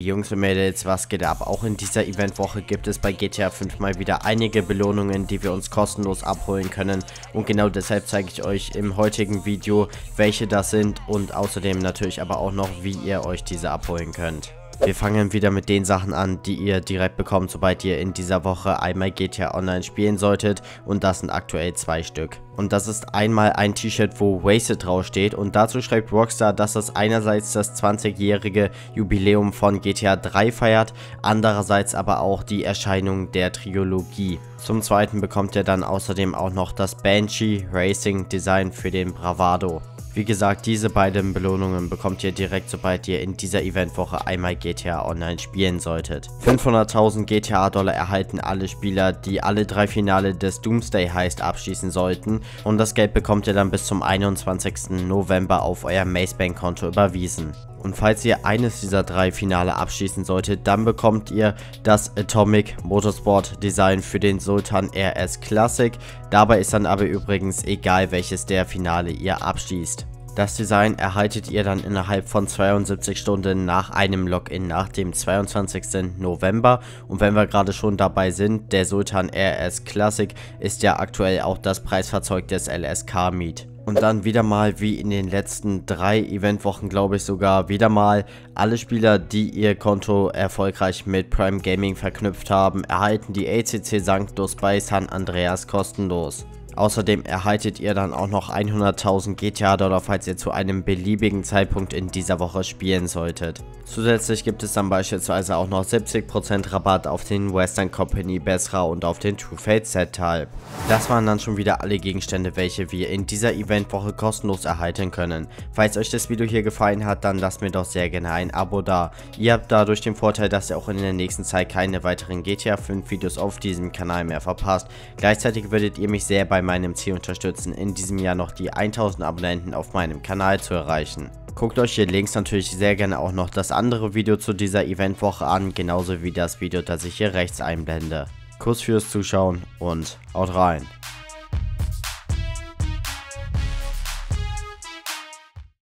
Jungs und Mädels, was geht ab? Auch in dieser Eventwoche gibt es bei GTA 5 mal wieder einige Belohnungen, die wir uns kostenlos abholen können. Und genau deshalb zeige ich euch im heutigen Video, welche das sind und außerdem natürlich aber auch noch, wie ihr euch diese abholen könnt. Wir fangen wieder mit den Sachen an, die ihr direkt bekommt, sobald ihr in dieser Woche einmal GTA Online spielen solltet, und das sind aktuell 2 Stück. Und das ist einmal ein T-Shirt, wo Wasted draufsteht, und dazu schreibt Rockstar, dass das einerseits das 20-jährige Jubiläum von GTA 3 feiert, andererseits aber auch die Erscheinung der Trilogie. Zum Zweiten bekommt ihr dann außerdem auch noch das Banshee Racing Design für den Bravado. Wie gesagt, diese beiden Belohnungen bekommt ihr direkt, sobald ihr in dieser Eventwoche einmal GTA Online spielen solltet. 500.000 GTA-Dollar erhalten alle Spieler, die alle 3 Finale des Doomsday Heist abschließen sollten, und das Geld bekommt ihr dann bis zum 21. November auf euer Macebank-Konto überwiesen. Und falls ihr eines dieser 3 Finale abschließen solltet, dann bekommt ihr das Atomic Motorsport Design für den Sultan RS Classic. Dabei ist dann aber übrigens egal, welches der Finale ihr abschließt. Das Design erhaltet ihr dann innerhalb von 72 Stunden nach einem Login, nach dem 22. November. Und wenn wir gerade schon dabei sind, der Sultan RS Classic ist ja aktuell auch das Preisfahrzeug des LS Car Meet. Und dann wieder mal, wie in den letzten 3 Eventwochen, glaube ich sogar, wieder mal alle Spieler, die ihr Konto erfolgreich mit Prime Gaming verknüpft haben, erhalten die ACC Sanctus bei San Andreas kostenlos. Außerdem erhaltet ihr dann auch noch 100.000 GTA-Dollar, falls ihr zu einem beliebigen Zeitpunkt in dieser Woche spielen solltet. Zusätzlich gibt es dann beispielsweise auch noch 70% Rabatt auf den Western Company Bessra und auf den True Fate Set-Teil. Das waren dann schon wieder alle Gegenstände, welche wir in dieser Eventwoche kostenlos erhalten können. Falls euch das Video hier gefallen hat, dann lasst mir doch sehr gerne ein Abo da. Ihr habt dadurch den Vorteil, dass ihr auch in der nächsten Zeit keine weiteren GTA 5 Videos auf diesem Kanal mehr verpasst. Gleichzeitig würdet ihr mich sehr bei meinem Ziel unterstützen, in diesem Jahr noch die 1000 Abonnenten auf meinem Kanal zu erreichen. Guckt euch hier links natürlich sehr gerne auch noch das andere Video zu dieser Eventwoche an, genauso wie das Video, das ich hier rechts einblende. Kuss fürs Zuschauen und haut rein!